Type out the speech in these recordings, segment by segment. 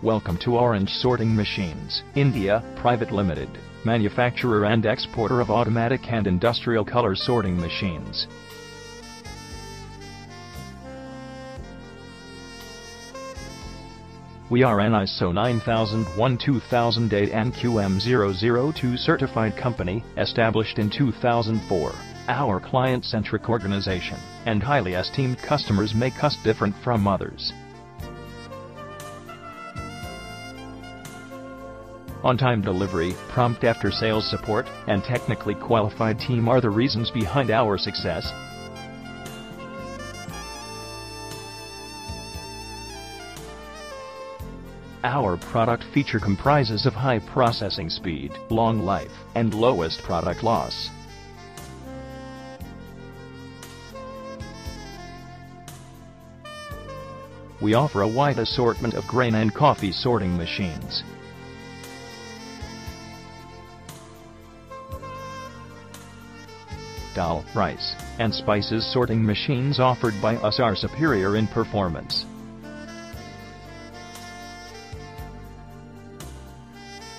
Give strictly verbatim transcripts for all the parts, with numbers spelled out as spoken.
Welcome to Orange Sorting Machines, India Private Limited, manufacturer and exporter of automatic and industrial color sorting machines. We are an I S O nine thousand one two thousand eight and Q M zero zero two certified company, established in two thousand four. Our client-centric organization and highly esteemed customers make us different from others. On-time delivery, prompt after-sales support, and technically qualified team are the reasons behind our success. Our product feature comprises of high processing speed, long life, and lowest product loss. We offer a wide assortment of grain and coffee sorting machines. Dal, rice, and spices sorting machines offered by us are superior in performance.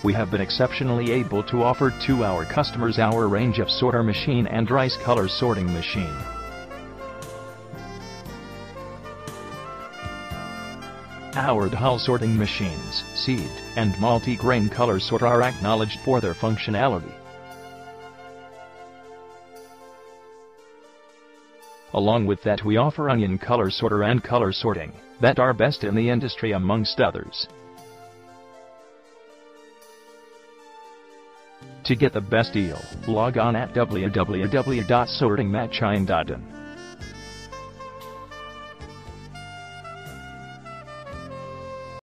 We have been exceptionally able to offer to our customers our range of sorter machine and rice color sorting machine. Our Dal sorting machines, seed, and multi-grain color sorter are acknowledged for their functionality. Along with that, we offer onion color sorter and color sorting, that are best in the industry amongst others. To get the best deal, log on at w w w dot sorting machine dot in.